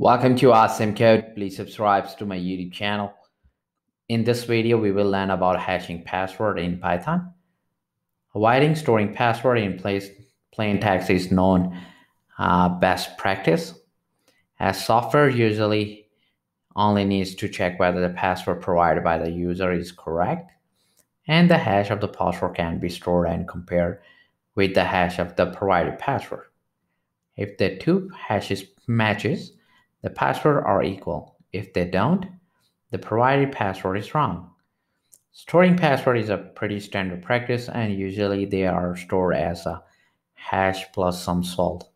Welcome to Asim Code. Please subscribe to my YouTube channel. In this video, we will learn about hashing password in Python. Avoiding storing password in plain text is known best practice, as software usually only needs to check whether the password provided by the user is correct, and the hash of the password can be stored and compared with the hash of the provided password. If the two hashes matches, the passwords are equal. If they don't, the provided password is wrong. Storing password is a pretty standard practice, and usually they are stored as a hash plus some salt.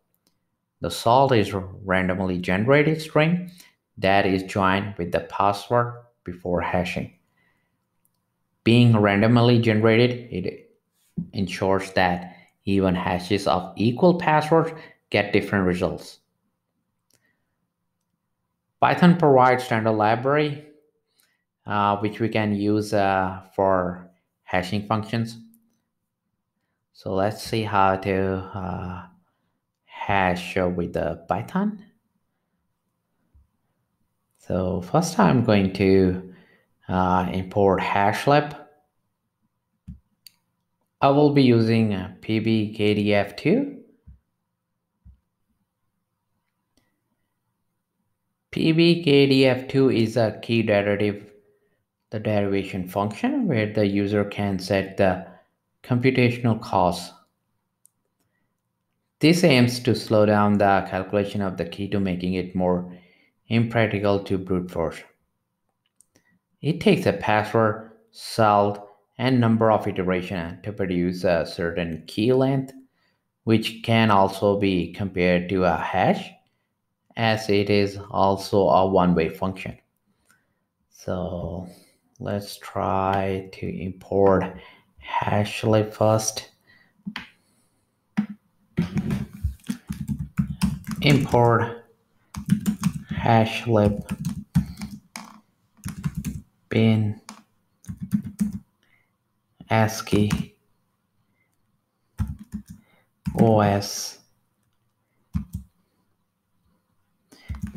The salt is a randomly generated string that is joined with the password before hashing. Being randomly generated, it ensures that even hashes of equal passwords get different results. Python provides standard library which we can use for hashing functions. So let's see how to hash with the Python. So first I'm going to import hashlib. I will be using PBKDF2. PBKDF2 is a key derivative, the derivation function where the user can set the computational cost. This aims to slow down the calculation of the key to making it more impractical to brute force. It takes a password, salt, and number of iterations to produce a certain key length, which can also be compared to a hash, as it is also a one-way function. So let's try to import hashlib first. Import hashlib binascii os.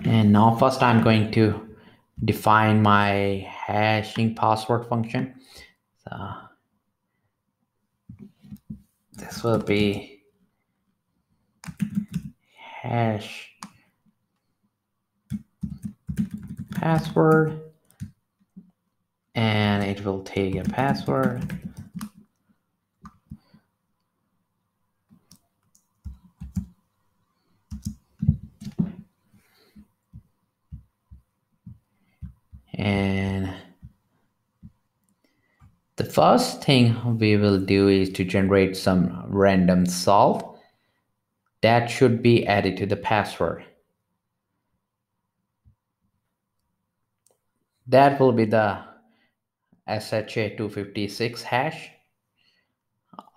And now first I'm going to define my hashing password function. So this will be hash password, and it will take a password. And the first thing we will do is to generate some random salt that should be added to the password. That will be the SHA 256 hash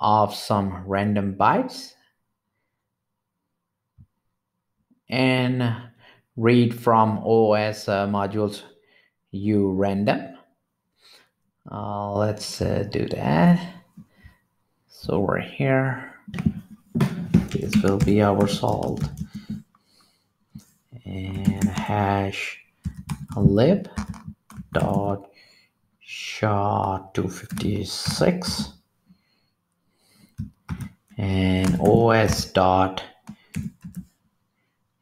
of some random bytes, and read from OS modules U random. Let's do that. So we're here. This will be our salt, and hash lib dot SHA 256 and os dot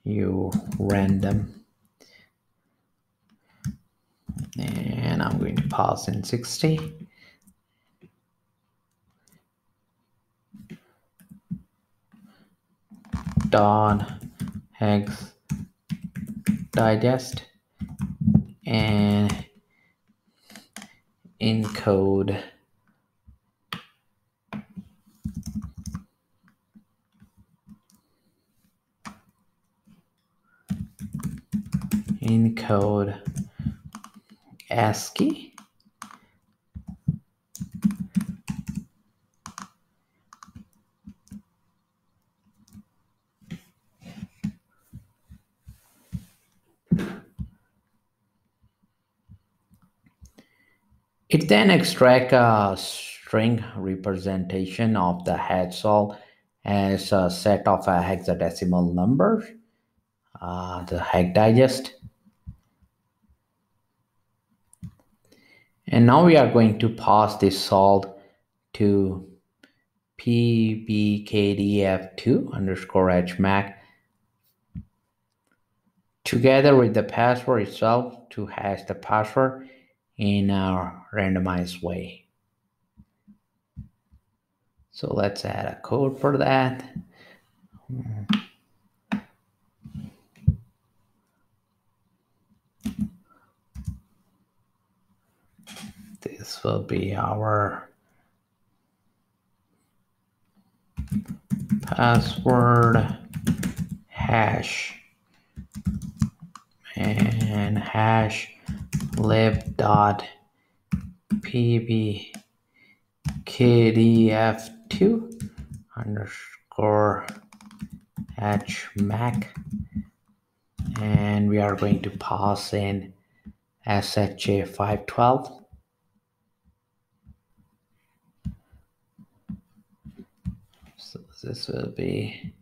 U random. And I'm going to pass in 60. Dot hex digest and encode. Encode ASCII It then extracts a string representation of the hash salt as a set of hexadecimal numbers the hack digest. And now we are going to pass this salt to PBKDF2_HMAC together with the password itself to hash the password in a randomized way. So let's add a code for that. This will be our password hash and hashlib.pbkdf2_HMAC, and we are going to pass in SHA 512. So this will be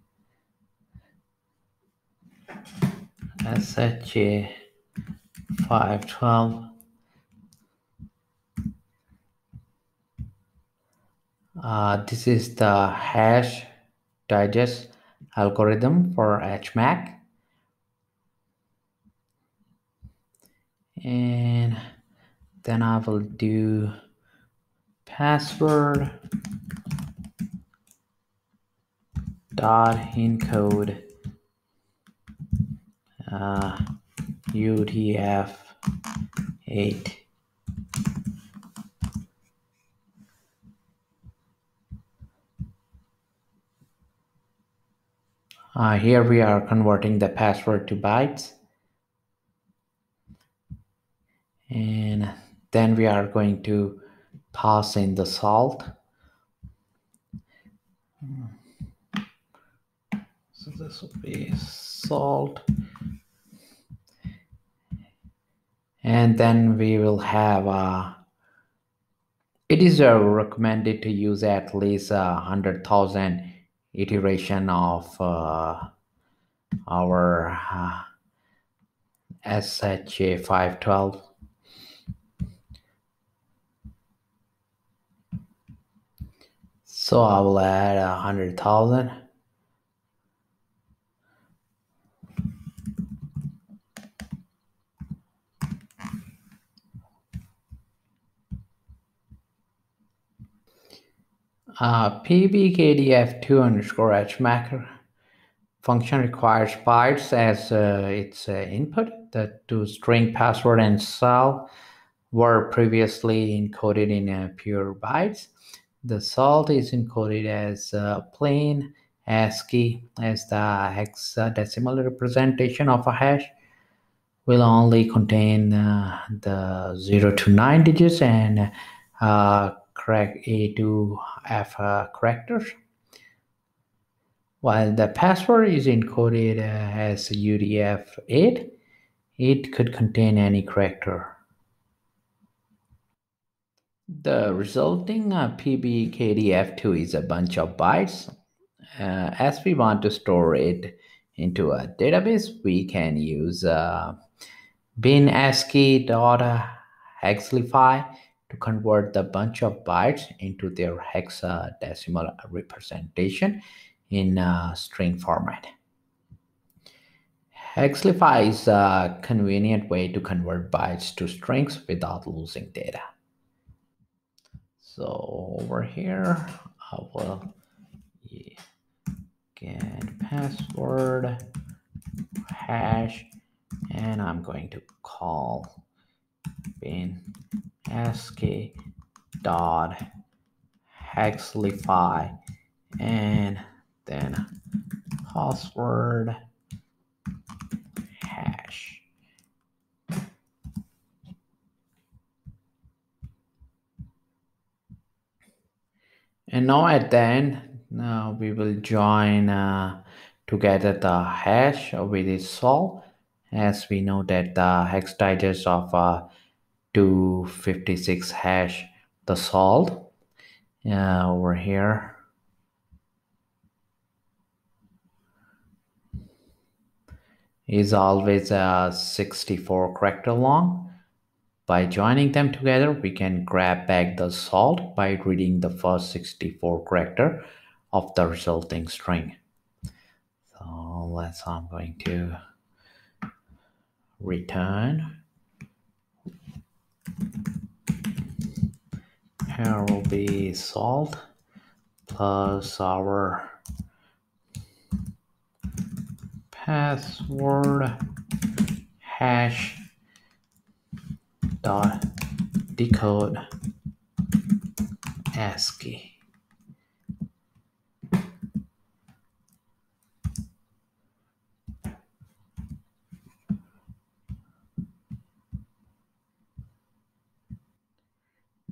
SHA 512 this is the hash digest algorithm for HMAC, and then I will do password.encode UTF 8. Here we are converting the password to bytes, and then we are going to pass in the salt. So this will be salt, and then we will have it is recommended to use at least 100,000 iteration of our SHA 512. So I will add 100,000. PBKDF2_HMAC function requires bytes as its input. The two string password and salt were previously encoded in pure bytes. The salt is encoded as plain ASCII, as the hexadecimal representation of a hash will only contain the 0 to 9 digits and correct A to F characters, while the password is encoded as UTF 8. It could contain any character. The resulting PBKDF2 is a bunch of bytes. As we want to store it into a database, we can use binascii.hexlify to convert the bunch of bytes into their hexadecimal representation in string format. Hexlify is a convenient way to convert bytes to strings without losing data. So over here, I will get password hash, and I'm going to call binascii.hexlify, and then password hash. And now at the end, now we will join together the hash with its salt, as we know that the hex digest of 256 hash, the salt over here, is always 64 character long. By joining them together, we can grab back the salt by reading the first 64 character of the resulting string. So I'm going to return here will be salt plus our password hash dot decode ASCII.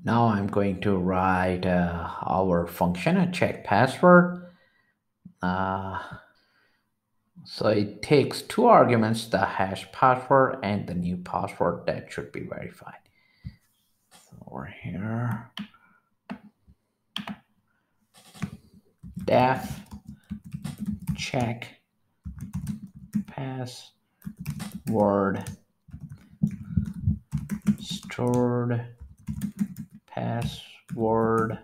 Now I'm going to write our function, a check password. So it takes two arguments, the hash password and the new password that should be verified. So we're here. Def check password stored password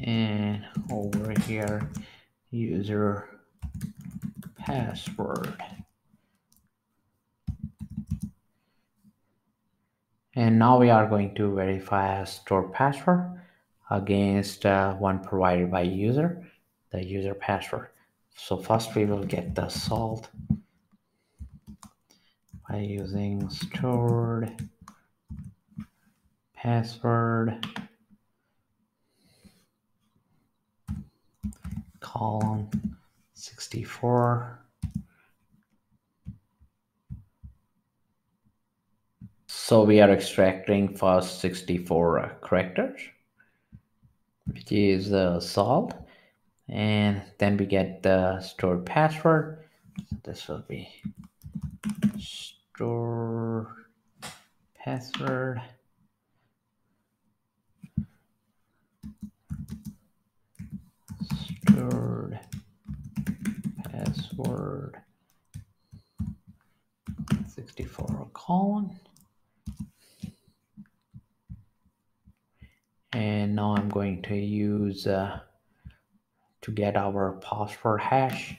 and over here user password, and now we are going to verify a stored password against one provided by user, the user password. So first we will get the salt by using stored password column 64. So we are extracting first 64 characters, which is the salt. And then we get the stored password. So this will be stored password stored password 64 colon. And now I'm going to use to get our password hash,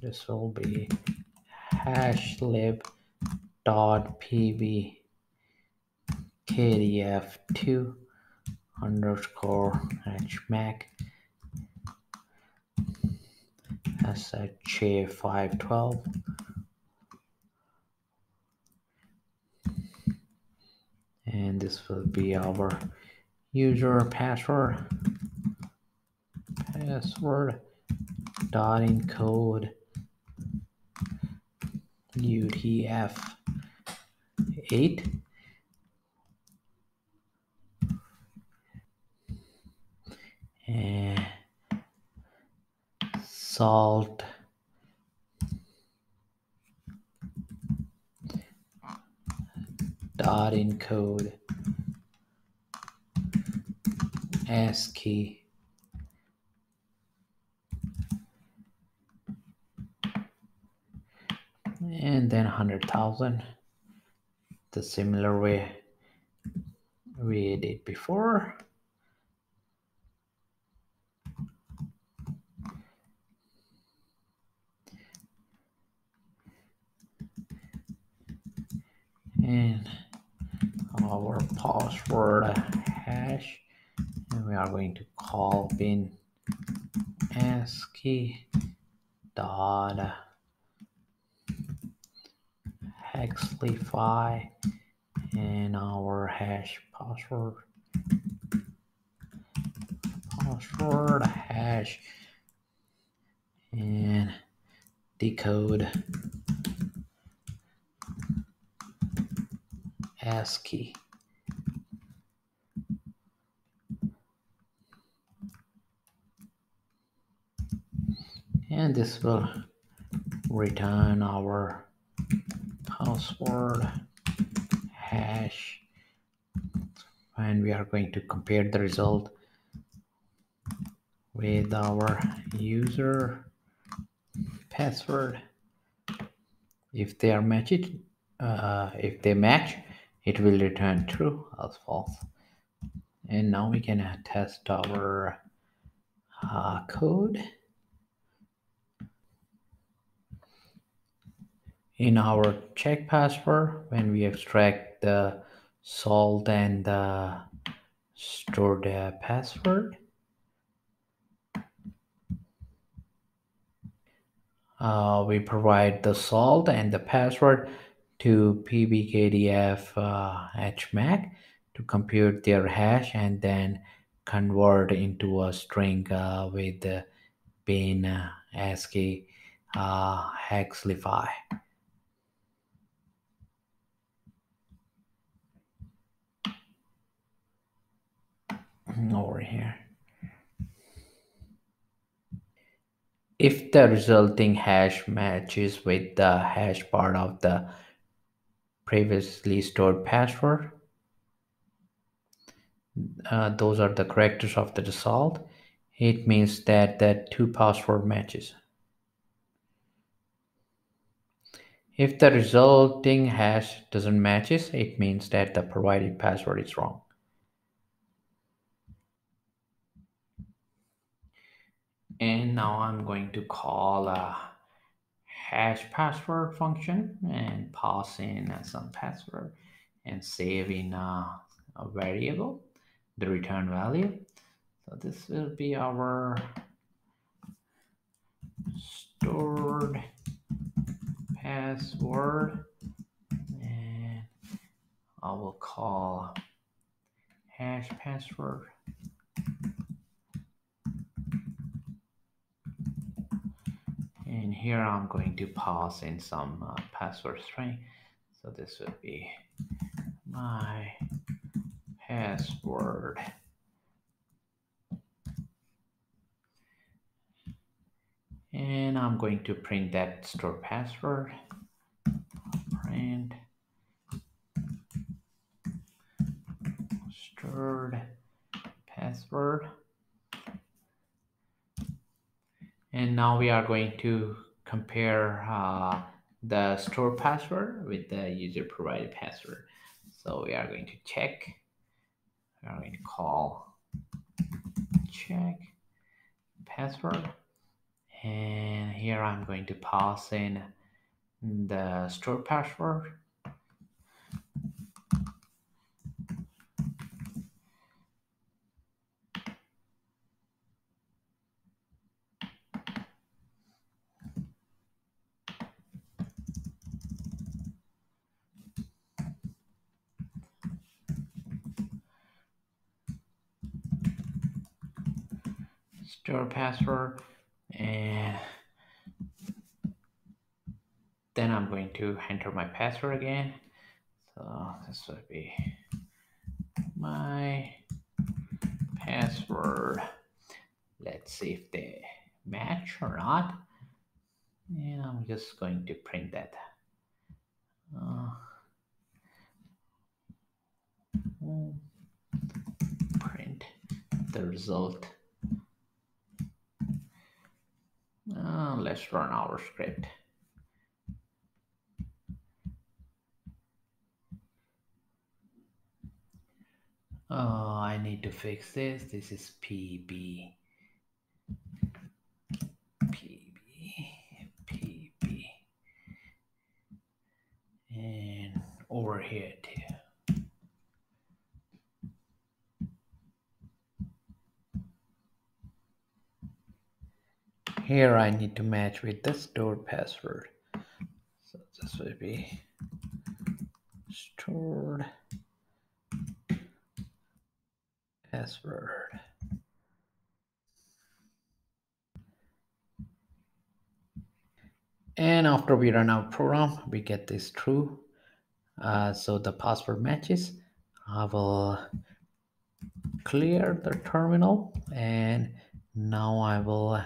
this will be hashlib.pbkdf2_HMAC SHA 512. And this will be our user password dot encode UTF 8. And salt dot encode ASCII, and then 100,000 the similar way we did before. And our password hash, and we are going to call binascii dot hexlify, and our hash password hash and decode ASCII. And this will return our household hash, and we are going to compare the result with our user password. If they are matched, if they match, it will return true or false. And now we can test our code. In our check password, when we extract the salt and the stored password, we provide the salt and the password to PBKDF HMAC to compute their hash and then convert into a string with the binascii hexlify. Over here, if the resulting hash matches with the hash part of the previously stored password, those are the characters of the result. It means that the two password matches. If the resulting hash doesn't matches, it means that the provided password is wrong. And now I'm going to call a hash password function and pass in some password and save in a variable the return value. So this will be our stored password, and I will call hash password. And here I'm going to pass in some password string. So this will be my password. And I'm going to print that stored password. Print stored password. And now we are going to compare the stored password with the user provided password. So we are going to check. We are going to call check password. And here I'm going to pass in the stored password. Store password, and then I'm going to enter my password again. So this would be my password. Let's see if they match or not. And I'm just going to print that. Print the result. Let's run our script. I need to fix this. This is PB, and over here too. Here I need to match with the stored password. So this will be stored password. And after we run our program, we get this true. So the password matches. I will clear the terminal, and now I will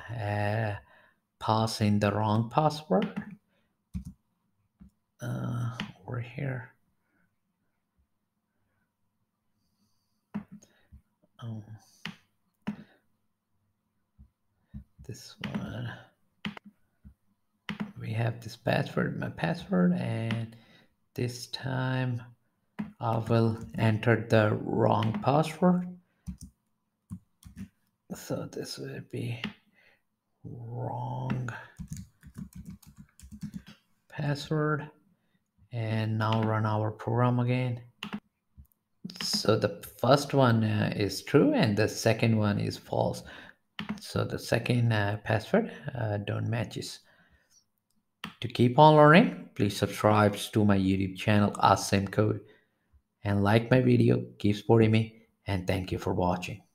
pass in the wrong password over here. This one, we have this password, my password, and this time I will enter the wrong password. So this will be wrong password, and now run our program again. So the first one is true and the second one is false. So the second password don't matches. To keep on learning, please subscribe to my YouTube channel Asim Code and like my video. Keep supporting me, and thank you for watching.